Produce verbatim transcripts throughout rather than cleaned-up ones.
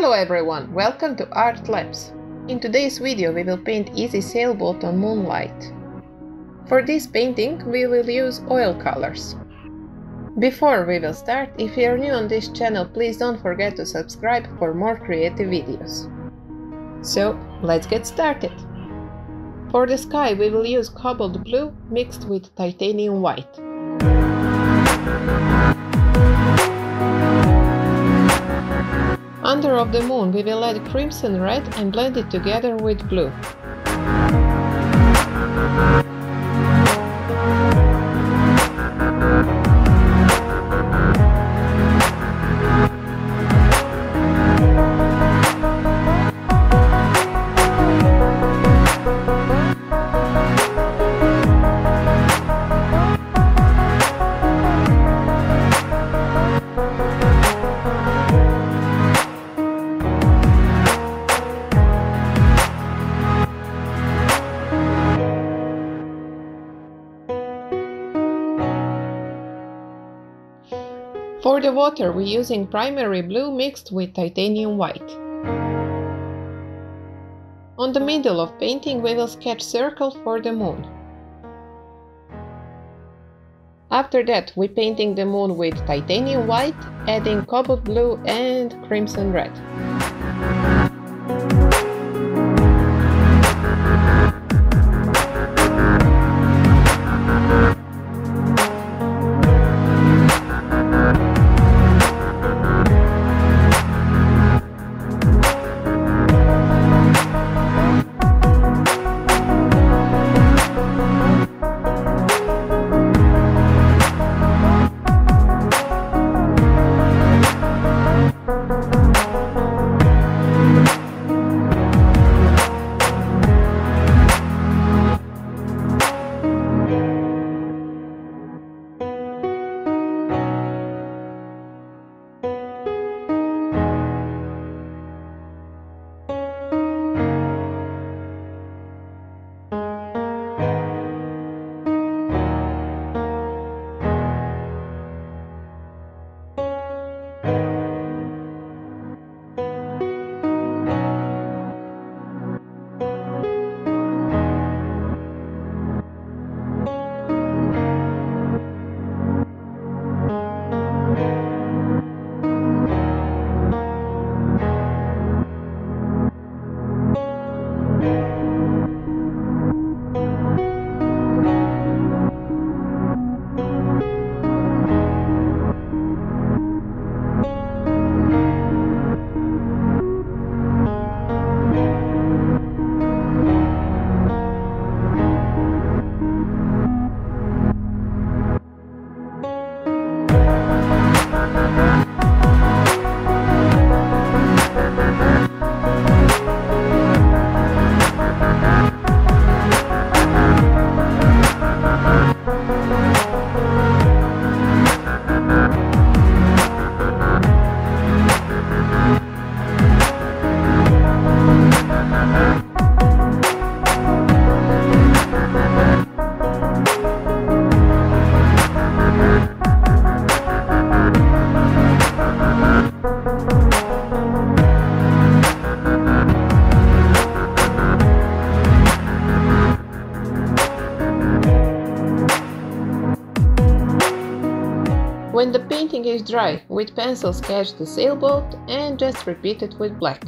Hello everyone, welcome to Art Labs. In today's video we will paint Easy Sailboat on Moonlight. For this painting we will use oil colors. Before we will start, if you are new on this channel, please don't forget to subscribe for more creative videos. So let's get started. For the sky we will use cobalt blue mixed with titanium white. Under of the moon we will add crimson red and blend it together with blue. For the water we're using primary blue mixed with titanium white. On the middle of painting we will sketch circle for the moon. After that we're painting the moon with titanium white, adding cobalt blue and crimson red. When the painting is dry, with pencil sketch the sailboat and just repeat it with black.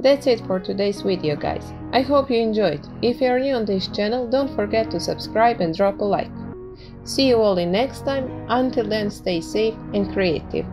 That's it for today's video, guys. I hope you enjoyed. If you're new on this channel, don't forget to subscribe and drop a like. See you all in next time. Until then, stay safe and creative.